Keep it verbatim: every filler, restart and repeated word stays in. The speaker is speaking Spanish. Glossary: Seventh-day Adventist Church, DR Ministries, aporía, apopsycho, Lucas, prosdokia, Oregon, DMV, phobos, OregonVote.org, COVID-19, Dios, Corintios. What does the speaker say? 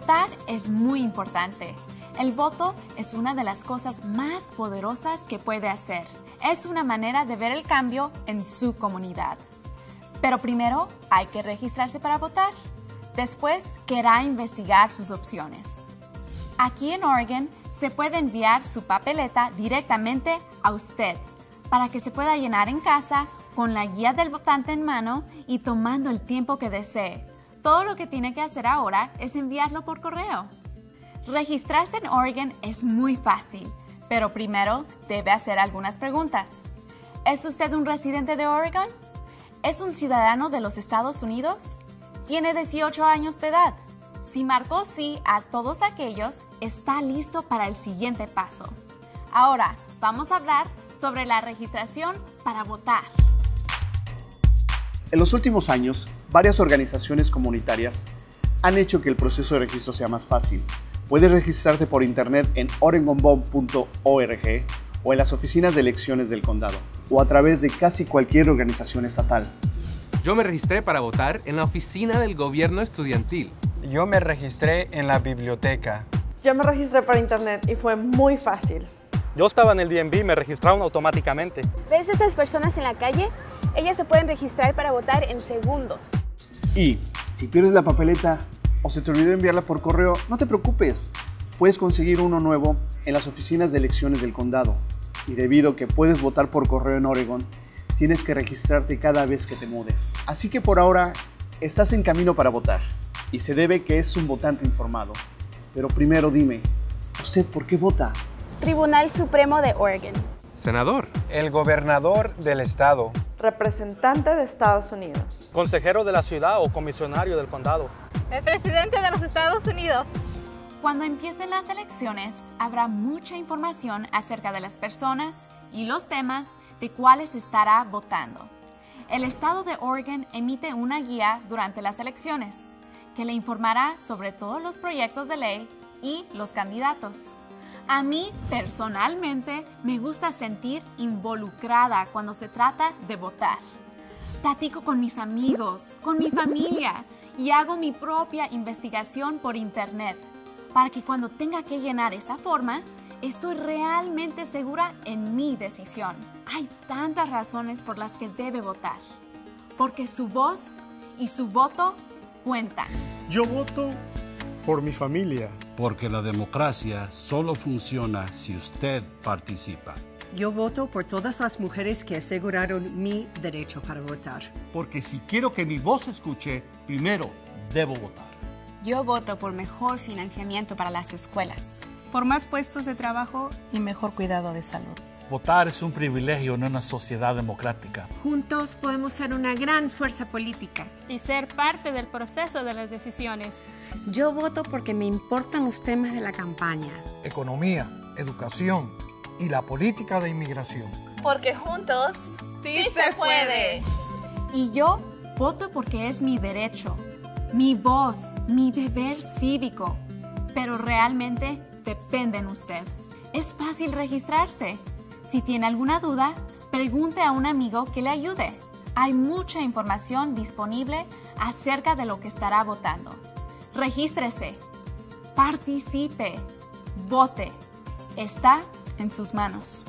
Votar es muy importante. El voto es una de las cosas más poderosas que puede hacer. Es una manera de ver el cambio en su comunidad. Pero primero hay que registrarse para votar. Después querrá investigar sus opciones. Aquí en Oregon se puede enviar su papeleta directamente a usted para que se pueda llenar en casa con la guía del votante en mano y tomando el tiempo que desee. Todo lo que tiene que hacer ahora es enviarlo por correo. Registrarse en Oregon es muy fácil, pero primero debe hacer algunas preguntas. ¿Es usted un residente de Oregon? ¿Es un ciudadano de los Estados Unidos? ¿Tiene dieciocho años de edad? Si marcó sí a todos aquellos, está listo para el siguiente paso. Ahora vamos a hablar sobre la registración para votar. En los últimos años, varias organizaciones comunitarias han hecho que el proceso de registro sea más fácil. Puedes registrarte por internet en Oregon Vote punto org o en las oficinas de elecciones del condado o a través de casi cualquier organización estatal. Yo me registré para votar en la oficina del gobierno estudiantil. Yo me registré en la biblioteca. Yo me registré por internet y fue muy fácil. Yo estaba en el D M V, me registraron automáticamente. ¿Ves estas personas en la calle? Ellas se pueden registrar para votar en segundos. Y si pierdes la papeleta o se te olvidó enviarla por correo, no te preocupes. Puedes conseguir uno nuevo en las oficinas de elecciones del condado. Y debido a que puedes votar por correo en Oregon, tienes que registrarte cada vez que te mudes. Así que por ahora, estás en camino para votar. Y se debe que es un votante informado. Pero primero dime, ¿usted por qué vota? Tribunal Supremo de Oregon. Senador. El gobernador del estado. Representante de Estados Unidos. Consejero de la ciudad o comisionario del condado. El presidente de los Estados Unidos. Cuando empiecen las elecciones, habrá mucha información acerca de las personas y los temas de cuáles estará votando. El estado de Oregon emite una guía durante las elecciones que le informará sobre todos los proyectos de ley y los candidatos. A mí, personalmente, me gusta sentir involucrada cuando se trata de votar. Platico con mis amigos, con mi familia y hago mi propia investigación por internet para que cuando tenga que llenar esa forma, estoy realmente segura en mi decisión. Hay tantas razones por las que debe votar, porque su voz y su voto cuentan. Yo voto por mi familia. Porque la democracia solo funciona si usted participa. Yo voto por todas las mujeres que aseguraron mi derecho para votar. Porque si quiero que mi voz escuche, primero debo votar. Yo voto por mejor financiamiento para las escuelas. Por más puestos de trabajo y mejor cuidado de salud. Votar es un privilegio en una sociedad democrática. Juntos podemos ser una gran fuerza política. Y ser parte del proceso de las decisiones. Yo voto porque me importan los temas de la campaña. Economía, educación y la política de inmigración. Porque juntos sí, sí se puede. Y yo voto porque es mi derecho, mi voz, mi deber cívico. Pero realmente depende en usted. Es fácil registrarse. Si tiene alguna duda, pregunte a un amigo que le ayude. Hay mucha información disponible acerca de lo que estará votando. Regístrese, participe, vote. Está en sus manos.